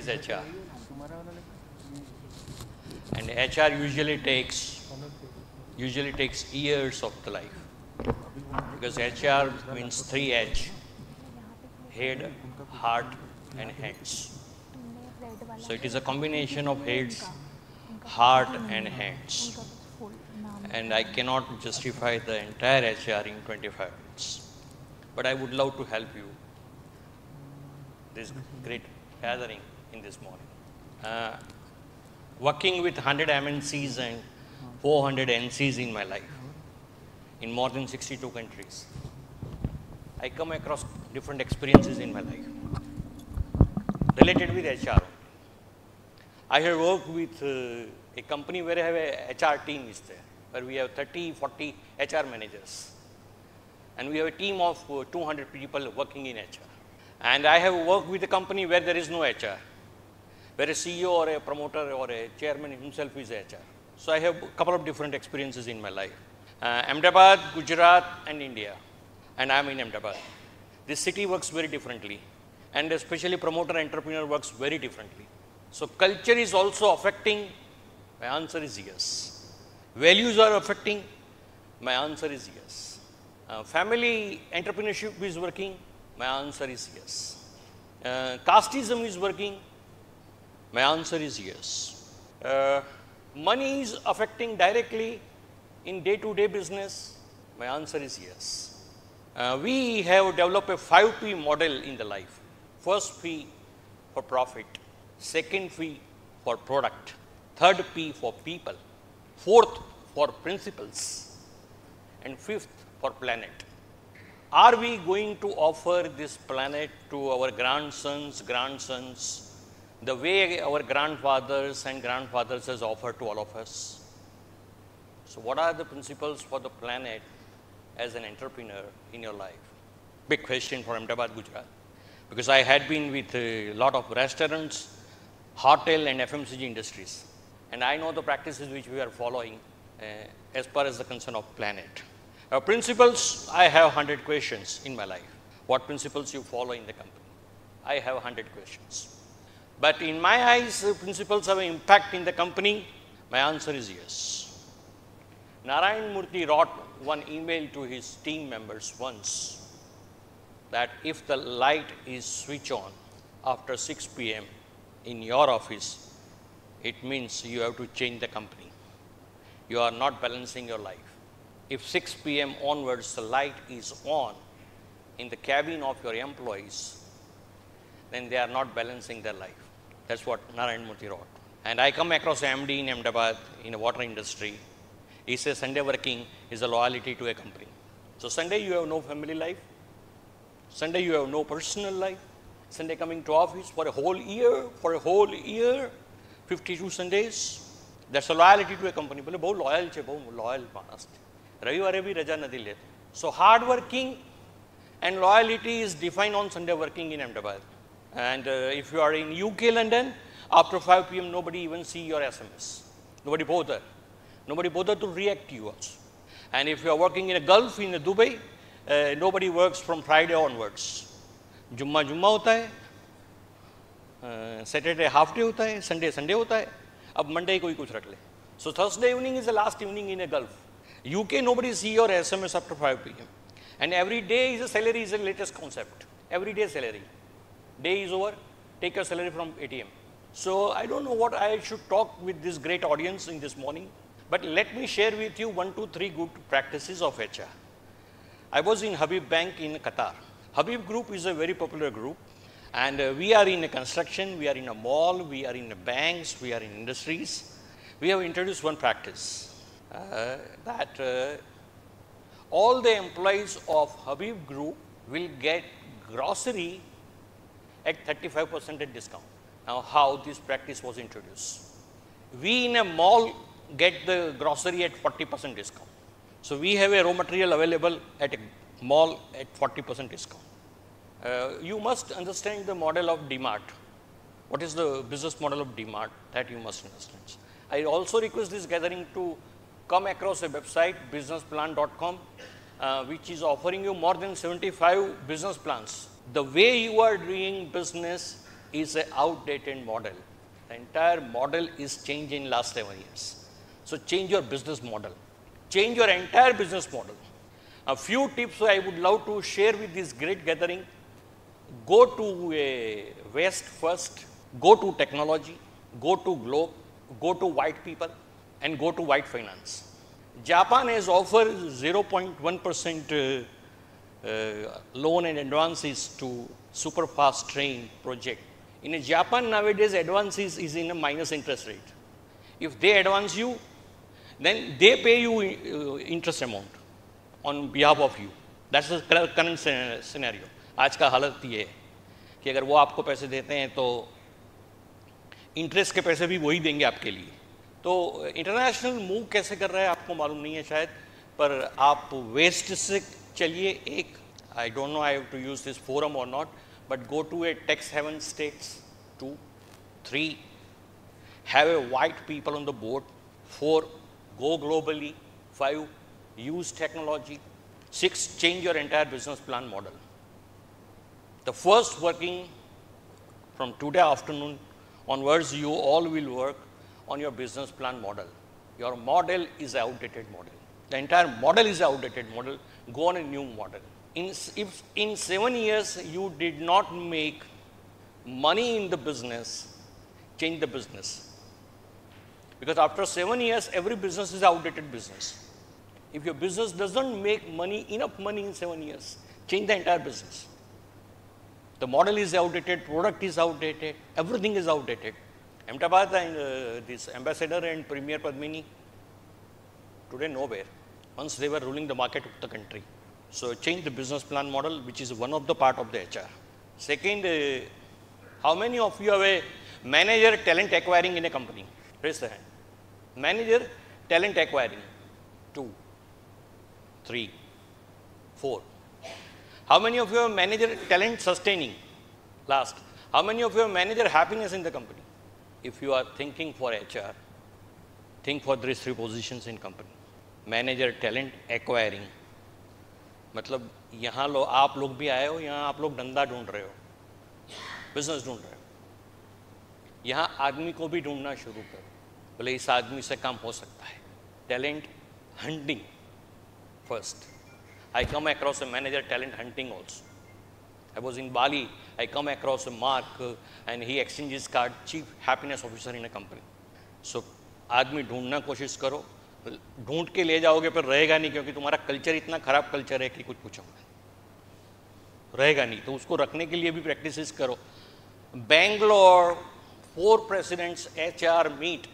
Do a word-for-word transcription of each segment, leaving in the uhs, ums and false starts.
title is H R. And H R usually takes, usually takes years of the life. Because H R means three H, head, heart and hands. So it is a combination of heads, heart and hands. And I cannot justify the entire H R in twenty-five minutes. But I would love to help you this great gathering in this morning. Uh, working with one hundred M N Cs and four hundred N Cs in my life, in more than sixty-two countries. I come across different experiences in my life, related with H R. I have worked with uh, a company where I have a H R team is there, where we have thirty, forty H R managers. And we have a team of uh, two hundred people working in H R. And I have worked with a company where there is no H R, where a C E O or a promoter or a chairman himself is H R. So I have a couple of different experiences in my life. Uh, Ahmedabad, Gujarat and India, and I am in Ahmedabad. This city works very differently, and especially promoter entrepreneur works very differently. So culture is also affecting, my answer is yes. Values are affecting, my answer is yes. Uh, family entrepreneurship is working, my answer is yes. Uh, casteism is working, my answer is yes. Uh, money is affecting directly in day-to-day business, my answer is yes. Uh, we have developed a five P model in the life. First P for profit, second P for product, third P for people, fourth for principles, and fifth for planet. Are we going to offer this planet to our grandsons, grandsons, the way our grandfathers and grandfathers has offered to all of us? So what are the principles for the planet as an entrepreneur in your life? Big question for Ahmedabad, Gujarat. Because I had been with a lot of restaurants, hotel and F M C G industries. And I know the practices which we are following uh, as far as the concern of planet. Uh, principles, I have one hundred questions in my life. What principles you follow in the company? I have one hundred questions. But in my eyes, uh, principles have an impact in the company. My answer is yes. Narayan Murthy wrote one email to his team members once that if the light is switched on after six P M in your office, it means you have to change the company. You are not balancing your life. If six P M onwards the light is on in the cabin of your employees, then they are not balancing their life. That's what Narayan Murthy wrote. And I come across M D in Ahmedabad in the water industry. He says Sunday working is a loyalty to a company. So Sunday you have no family life, Sunday you have no personal life, Sunday coming to office for a whole year, for a whole year, fifty-two Sundays, that's a loyalty to a company. So hard working and loyalty is defined on Sunday working in Ahmedabad. And uh, if you are in U K, London, after five P M nobody even see your S M S, nobody bothers. Nobody bothered to react to you also. And if you are working in a Gulf, in a Dubai, uh, nobody works from Friday onwards. Jumma Jumma hota hai, uh, Saturday half day hota hai, Sunday Sunday hota hai, ab Monday koi kuch rakh le. So Thursday evening is the last evening in a Gulf. U K nobody see your S M S after five P M. And every day is a salary is the latest concept. Every day salary. Day is over, take your salary from A T M. So I don't know what I should talk with this great audience in this morning. But let me share with you one, two, three good practices of H R. I was in Habib Bank in Qatar. Habib Group is a very popular group, and uh, we are in a construction, we are in a mall, we are in a banks, we are in industries. We have introduced one practice uh, that uh, all the employees of Habib Group will get grocery at thirty-five percent discount. Now, how this practice was introduced? We in a mall get the grocery at forty percent discount. So we have a raw material available at a mall at forty percent discount. Uh, you must understand the model of DMART. What is the business model of DMART? That you must understand. I also request this gathering to come across a website, business plan dot com, uh, which is offering you more than seventy-five business plans. The way you are doing business is an outdated model. The entire model is changed in last eleven years. So, change your business model, change your entire business model. A few tips I would love to share with this great gathering. Go to a West first, go to technology, go to globe, go to white people and go to white finance. Japan has offered zero point one percent uh, uh, loan and advances to super fast train project. In Japan nowadays advances is in a minus interest rate. If they advance you, then they pay you uh, interest amount on behalf of you. That's the current scenario. आज का हालत ये है कि अगर वो आपको पैसे देते हैं तो इंटरेस्ट के पैसे भी वही देंगे आपके लिए। तो इंटरनेशनल मूव कैसे कर रहा है आपको मालूम नहीं है शायद, पर आप वेस्ट से चलिए एक, I don't know I have to use this forum or not, but go to a tax haven states, two three have a white people on the board, four go globally, five use technology, six change your entire business plan model. The first working from today afternoon onwards, you all will work on your business plan model. Your model is outdated model. The entire model is outdated model. Go on a new model. In, if in seven years you did not make money in the business, change the business, because after seven years every business is outdated business. If your business does not make money, enough money in seven years, change the entire business. The model is outdated, product is outdated, everything is outdated. Ahmedabad and uh, this ambassador and Premier Padmini, today nowhere. Once they were ruling the market of the country. So, change the business plan model, which is one of the part of the H R. Second, uh, how many of you have a manager talent acquiring in a company? Raise the hand. Manager talent acquiring, two. Three, four. How many of you have manager talent sustaining? Last. How many of you have manager happiness in the company? If you are thinking for H R, think for these three positions in company. Manager talent acquiring. मतलब यहाँ लो आप लोग भी आए हो, यहाँ आप लोग धंधा ढूंढ रहे हो, बिजनेस ढूंढ रहे हो, यहाँ आदमी को भी ढूंढना शुरू करो, बोले इस आदमी से काम हो सकता है. Talent hunting. First, I come across a manager talent hunting also. I was in Bali, I come across a Mark uh, and he exchanges card, chief happiness officer in a company. So, आदमी ढूंढना कोशिश करो, ढूंढ के ले जाओगे पर रहेगा नहीं, क्योंकि तुम्हारा कल्चर इतना खराब कल्चर है कि कुछ पूछोगे रहेगा नहीं, तो उसको रखने के लिए भी प्रैक्टिस करो. Bangalore for presidents H R meet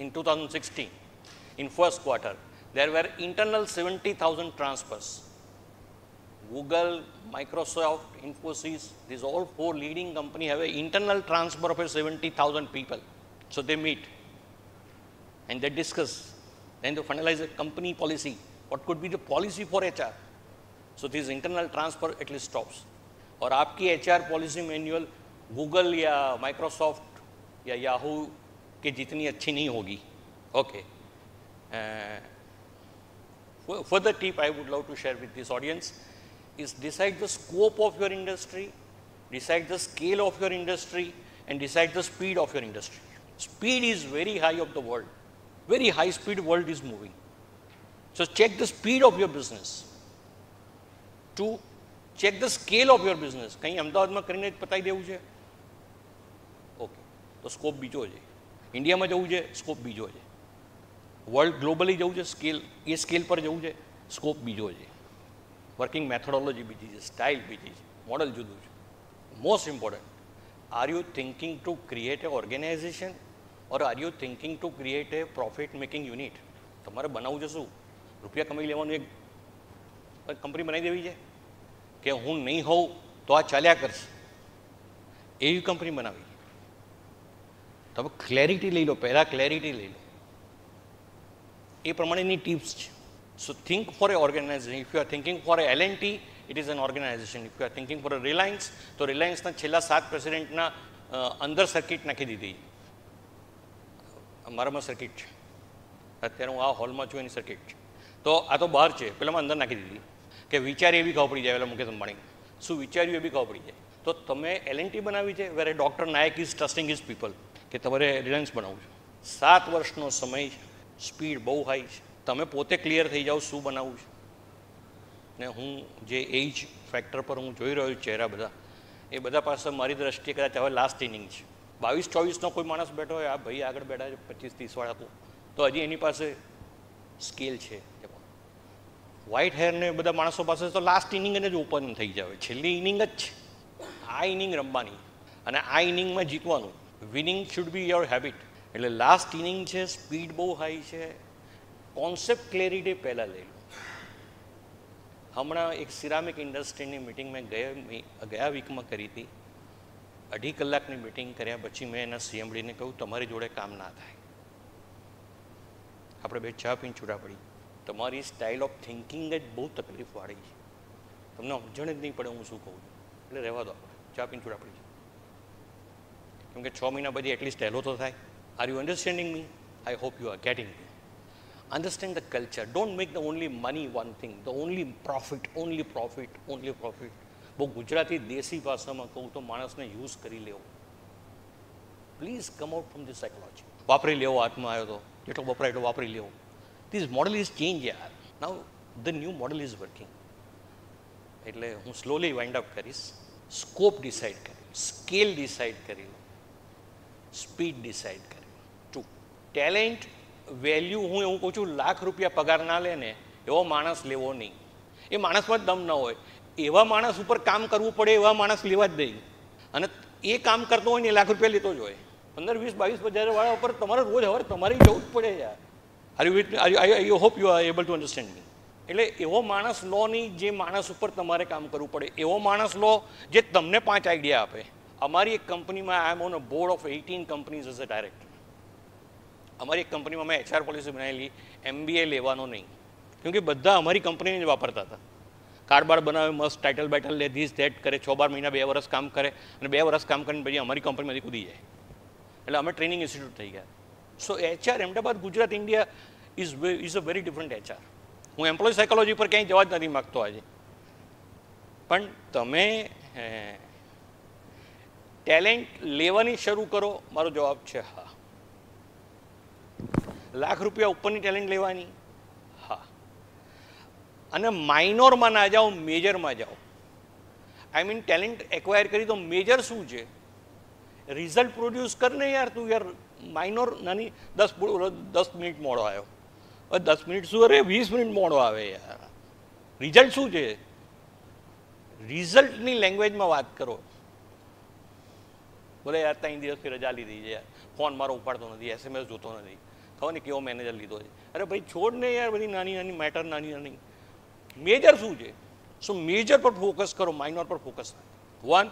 in twenty sixteen, in first quarter. There were internal seventy thousand transfers. Google, Microsoft, Infosys, these all four leading companies have an internal transfer of seventy thousand people. So, they meet and they discuss, then they finalize a company policy. What could be the policy for H R? So, this internal transfer at least stops. और आपकी H R policy manual Google या Microsoft या Yahoo के जितनी अच्छी नहीं होगी. Okay. Uh, Further tip I would love to share with this audience is decide the scope of your industry, decide the scale of your industry and decide the speed of your industry. Speed is very high of the world, very high speed world is moving. So, check the speed of your business. Two, check the scale of your business. कहीं अहमदाबाद में करीने पता ही देवू जे? Okay, तो scope बीजो हो जे. India में जाऊ जे, scope बीजो हो जे. वर्ल्ड ग्लोबली जवू है स्केल, ये स्केल पर जवू है, स्कोप बीजो है, वर्किंग मेथोडोलॉजी बीजी है, स्टाइल बीजी है, मॉडल जुदू है. Most important, are you thinking to create a organization or are you thinking to create a profit making unit? તમારે બનાવવું છે શું? રૂપિયા કમાઈ લેવાનું એક કંપની બનાવી દેવી છે કે હું નહીં હોઉં તો આ ચાલ્યા કરશે એવી કંપની બનાવી? તમે ક્લેરિટી લઈ લો, પહેલાં ક્લેરિટી લઈ લો. ये प्रमाणिनी tips. So think for an organization. If you are thinking for a L and T, it is an organization. If you are thinking for a Reliance, तो Reliance ना छेला सात प्रेसिडेंट ना अंदर सर्किट नाखी दीधी. मारा में सर्किट है, अत्यारे हूँ आ हॉल में छूँ एनी सर्किट है, तो आ तो बहार है, पेला में अंदर नाखी दीधी के विचार ये भी कहव पड़ी जाए. मुकेश अंबाणी शू विचार्यू ए भी कहव पड़ी जाए, તો તમે એલ એન્ડ ટી બનાવી છે, where doctor Nayak is trusting his people કે તમારે રિલાયન્સ બનાવવું છે. સાત વર્ષનો સમય છે, સ્પીડ બહુ હાઈ છે, તમે પોતે ક્લિયર થઈ જાઓ શું બનાવવું છે. ને હું જે એજ ફેક્ટર પર હું જોઈ રહ્યો છું ચહેરા બધા, એ બધા પાસે મારી દ્રષ્ટિએ કદાચ હવે લાસ્ટ ઇનિંગ છે. બાવીસ ચોવીસનો કોઈ માણસ બેઠો હોય, આ ભાઈ આગળ બેઠા છે પચીસ ત્રીસવાળા, તો હજી એની પાસે સ્કેલ છે. વ્હાઇટ હેરને બધા માણસો પાસે તો લાસ્ટ ઇનિંગ જ ઓપન થઈ જાય, છેલ્લી ઇનિંગ જ છે. આ ઇનિંગ રમવાની અને આ ઇનિંગમાં જીતવાનું. Winning should be your habit. એટલે લાસ્ટ ઇનિંગ છે, સ્પીડ બહુ હાઈ છે, કોન્સેપ્ટ ક્લેરિટી પહેલાં લઈ લો. હમણાં એક સિરામિક ઇન્ડસ્ટ્રીની મિટિંગ મેં ગયા ગયા વીકમાં કરી હતી. અઢી કલાકની મિટિંગ કર્યા પછી મેં એના સી એમ ડીને કહ્યું તમારી જોડે કામ ના થાય. આપણે બે ચા પીને છૂટા પડી. તમારી સ્ટાઇલ ઓફ થિંકિંગ જ બહુ તકલીફવાળી છે, તમને સમજણ જ નહીં પડે હું શું કહું છું. એટલે રહેવા દો, ચા પીને છૂટા પડી જાય. કેમકે છ મહિના પછી એટલીસ્ટ હેલો તો થાય. Are you understanding me? I hope you are getting me. Understand the culture. Don't make the only money one thing, the only profit, only profit, only profit. બહુ ગુજરાતી દેશી ભાષામાં કહું તો માણસને યુઝ કરી લેવો. Please come out from the psychology. વાપરી લેવો, હાથમાં આવ્યો તો જેટલો વપરાય એટલો વાપરી લેવો. This model is changed, yaar. Now the new model is working. એટલે હું slowly wind up કરીશ. Scope decide કરી લો, scale decide કરી લો, speed decide કરી લો. ટુ ટેલેન્ટ વેલ્યુ, હું એવું કહું છું, લાખ રૂપિયા પગાર ના લે ને એવો માણસ લેવો નહીં. એ માણસમાં જ દમ ન હોય, એવા માણસ ઉપર કામ કરવું પડે, એવા માણસ લેવા જ નહીં. અને એ કામ કરતો હોય ને એ લાખ રૂપિયા લેતો જ હોય. પંદર વીસ બાવીસ હજાર વાળા ઉપર તમારે રોજ હવે તમારે જવું જ પડે યાર. Are you with me? Are you, I, I hope you are able to understand me. એટલે એવો માણસ લો નહીં જે માણસ ઉપર તમારે કામ કરવું પડે. એવો માણસ લો જે તમને પાંચ આઈડિયા આપે. અમારી એક કંપનીમાં I am on a board of eighteen companies as a director. અમારી એક કંપનીમાં મેં એચ આર પોલિસી બનાવેલી, એમ બી એ લેવાનો નહીં, કેમકે બધા અમારી કંપનીને જ વાપરતા હતા. કારબાર બનાવે, મસ્ત ટાઇટલ બાઇટલ લે, ધીસ ધેટ કરે, છ બાર મહિના બે વર્ષ કામ કરે અને બે વર્ષ કામ કરીને પછી અમારી કંપનીમાંથી કૂદી જાય. એટલે અમે ટ્રેનિંગ ઇન્સ્ટિટ્યૂટ થઈ ગયા. So H R Ahmedabad, Gujarat, India is is a very different H R. હું એમ્પ્લોય સાયકોલોજી પર ક્યાંય જવા જ નથી માગતો આજે. પણ તમે ટેલેન્ટ લેવાની શરૂ કરો, મારો જવાબ છે હા. લાખ રૂપિયા ઉપરની ટેલેન્ટ લેવાની હા. અને માઇનોરમાં ના જાઓ, મેજરમાં જાઓ. આઈ મીન ટેલેન્ટ એક્વાયર કરી તો મેજર શું છે? રિઝલ્ટ પ્રોડ્યુસ કરીને યાર. તું યાર માઇનોર નાની દસ દસ મિનિટ મોડો આવ્યો, હવે દસ મિનિટ શું, અરે વીસ મિનિટ મોડો આવે યાર. રિઝલ્ટ શું છે? રિઝલ્ટની લેંગ્વેજમાં વાત કરો. બોલે યાર ત્રણ દિવસથી રજા લીધી છે યાર, ફોન મારો ઉપાડતો નથી, એસ એમ એસ જોતો નથી, ખબર નહીં કેવો મેનેજર લીધો છે. અરે ભાઈ છોડ ને યાર બધી નાની નાની મેટર, નાની નાની. મેજર શું છે? સો મેજર પર ફોકસ કરો, માઇનોર પર ફોકસ ના. વન,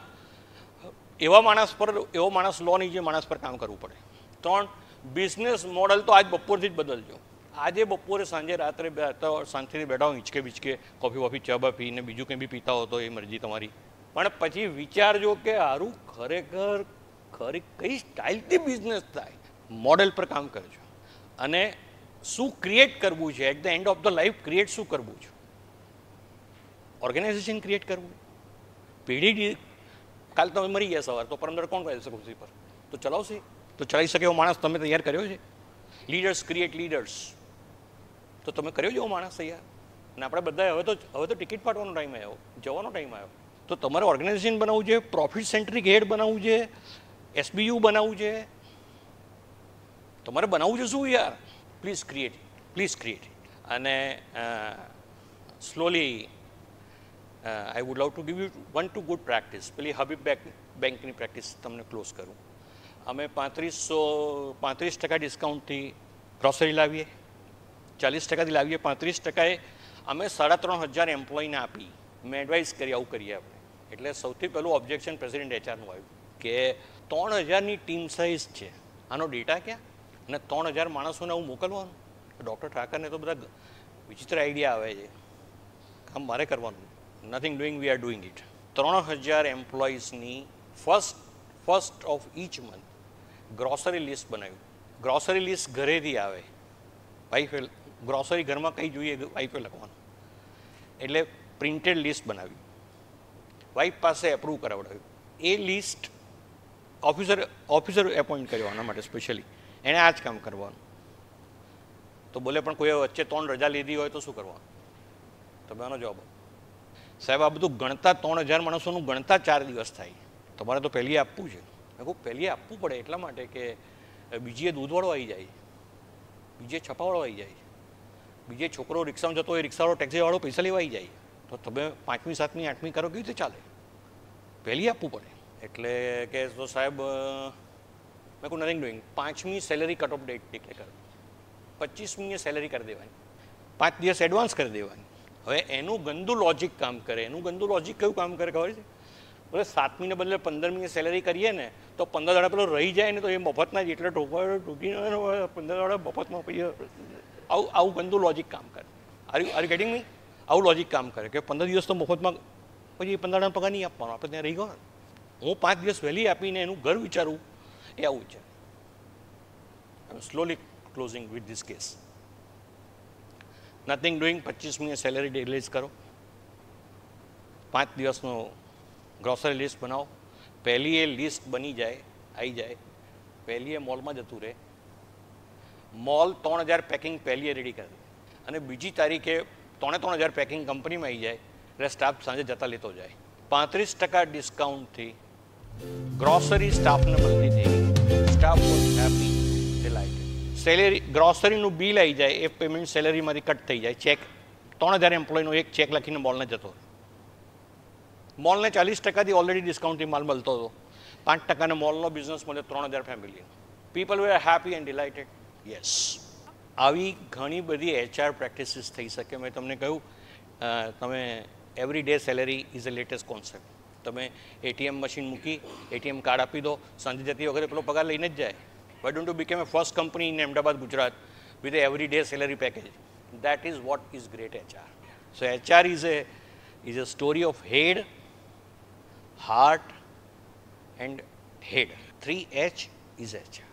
એવા માણસ પર, એવો માણસ લો નહીં જે માણસ પર કામ કરવું પડે. ત્રણ, બિઝનેસ મોડલ તો આજ બપોરથી જ બદલજો. આજે બપોરે, સાંજે, રાત્રે બેઠા શાંતિથી બેઠા હોય, હિંચકે બીચકે કોફી વોફી ચા બા પીને બીજું કંઈ બી પીતા હો તો એ મરજી તમારી. પણ પછી વિચારજો કે હારું ખરેખર ખરી કઈ સ્ટાઇલથી બિઝનેસ થાય, મોડલ પર કામ કરજો. અને શું ક્રિએટ કરવું છે at the end of the life? Create શું કરવું છે? ઓર્ગેનાઇઝેશન ક્રિએટ કરવું, પેઢી. કાલ તમે મરી ગયા સવાર તો પરમદર કોણ કરી શકું છે? પર તો ચલાવશે, તો ચલાવી શકે એવો માણસ તમે તૈયાર કર્યો છે? લીડર્સ ક્રિએટ લીડર્સ તો તમે કર્યો જ એવો માણસ તૈયાર. અને આપણે બધા હવે તો હવે તો ટિકિટ પાડવાનો ટાઈમ આવ્યો, જવાનો ટાઈમ આવ્યો. તો તમારે ઓર્ગેનાઇઝેશન બનાવવું છે, પ્રોફિટ સેન્ટ્રિક હેડ બનાવવું છે, એસ બી યુ બનાવવું છે, તમારે બનાવવું છે શું યાર? Please create, please create. અને slowly Uh, I would love to give you one two good practice. પેલી હબીબ બેંકની પ્રેક્ટિસ તમને ક્લોઝ કરું. અમે પાંત્રીસો પાંત્રીસ ટકા ડિસ્કાઉન્ટથી ગ્રોસરી લાવીએ, ચાલીસ ટકાથી લાવીએ, પાંત્રીસ ટકાએ અમે સાડા ત્રણ હજાર એમ્પ્લોયને આપી. મેં એડવાઇસ કરી આવું કરીએ આપણે. એટલે સૌથી પહેલું ઓબ્જેક્શન પ્રેસિડેન્ટ એચ આરનું આવ્યું કે ત્રણ હજારની ટીમ સાઇઝ છે, આનો ડેટા ક્યાં? અને ત્રણ હજાર માણસોને આવું મોકલવાનું? ડૉક્ટર ઠાકરને તો બધા વિચિત્ર આઈડિયા આવે છે. કામ મારે કરવાનું. Nothing doing, we are doing it. ત્રણ હજાર એમ્પ્લોઈઝની first first of each month grocery list બનાવ્યું. ગ્રોસરી લિસ્ટ ઘરેથી આવે, વાઈફે ગ્રોસરી ઘરમાં કંઈ જોઈએ વાઈફે લખવાનું. એટલે પ્રિન્ટેડ લિસ્ટ બનાવ્યું, વાઈફ પાસે એપ્રૂવ કરાવડાવ્યું. એ લિસ્ટ ઓફિસર ઓફિસર એપોઇન્ટ કરવાના માટે સ્પેશિયલી એણે આ જ કામ કરવાનું. તો બોલે પણ કોઈ વચ્ચે ત્રણ રજા લીધી હોય તો શું કરવાનું? તમે આનો જવાબ સાહેબ આ બધું ગણતા ત્રણ હજાર માણસોનું ગણતા ચાર દિવસ થાય, તમારે તો પહેલી આપવું છે. મેં કહું પહેલી આપવું પડે એટલા માટે કે બીજીએ દૂધવાળો આવી જાય, બીજે છપાવાળો આવી જાય, બીજે છોકરો રિક્ષામાં જતો હોય રિક્ષાવાળો ટેક્સીવાળો પૈસા લેવા આવી જાય, તો તમે પાંચમી સાતમી આઠમી કરો કેવી રીતે ચાલે? પહેલી આપવું પડે. એટલે કે તો સાહેબ મેં કહું નથિંગ ડુઈંગ, પાંચમી salary cut off date declare કરો, પચીસમીએ સેલરી કરી દેવાની, પાંચ દિવસ એડવાન્સ કરી દેવાની. હવે એનું ગંદુ લોજિક કામ કરે, એનું ગંદુ લોજિક કયું કામ કરે ખબર છે? બોલે સાતમીને બદલે પંદરમીએ સેલેરી કરીએ ને તો પંદર દાડા પેલો રહી જાય ને તો એ મફતના જ એટલે ટોપા તૂટી પંદર દાડા મફતમાં પૈસા. આવું આવું ગંદુ લોજિક કામ કરે. Are you are you getting me? આવું લોજિક કામ કરે કે પંદર દિવસ તો મફતમાં, પછી પંદર દાડા પગાર નહીં આપવાનો, આપણે ત્યાં રહી ગયો. હું પાંચ દિવસ વહેલી આપીને એનું ઘર વિચારું, એ આવું વિચારું. I am slowly closing with this case. Nothing doing, પચીસમી સેલેરી રિલીઝ કરો, પાંચ દિવસનો ગ્રોસરી લિસ્ટ બનાવો, પહેલી એ લિસ્ટ બની જાય આવી જાય, પહેલી એ મોલમાં જતું રહે, મોલ ત્રણ હજાર પેકિંગ પહેલી એ રેડી કરે અને બીજી તારીખે ત્રણે ત્રણ હજાર પેકિંગ કંપનીમાં આવી જાય એટલે સ્ટાફ સાંજે જતા લેતો જાય. પાંત્રીસ ટકા ડિસ્કાઉન્ટથી ગ્રોસરી સ્ટાફને મળતી થઈ, staff was happy delighted. Salary ગ્રોસરીનું બિલ આવી જાય, એ પેમેન્ટ સેલેરીમાંથી કટ થઈ જાય. ચેક ત્રણ હજાર એમ્પ્લોયનો એક ચેક લખીને મોલને જતો, મોલને ચાલીસ ટકાથી ઓલરેડી ડિસ્કાઉન્ટથી માલ મળતો હતો, પાંચ ટકાનો મોલનો બિઝનેસ મળે ત્રણ હજાર family. People were happy and delighted. Yes, આવી ઘણી બધી એચઆર પ્રેક્ટિસીસ થઈ શકે. મેં તમને કહ્યું તમે every day salary is a latest concept. તમે એટીએમ મશીન મૂકી એટીએમ કાર્ડ આપી દો, સાંજે જતી વખતે પેલો પગાર લઈને જ જાય. Why don't you become a first company in Ahmedabad, Gujarat with an everyday salary package? That is what is great H R. So H R is a, is a story of head, heart and head. three H is H R.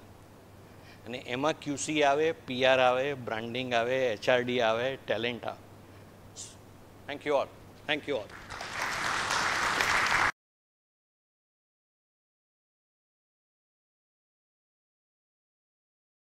And એમાં Q C આવે, P R આવે, branding આવે, H R D આવે, talent આવે. Thank you all. Thank you all.